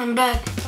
I'm back.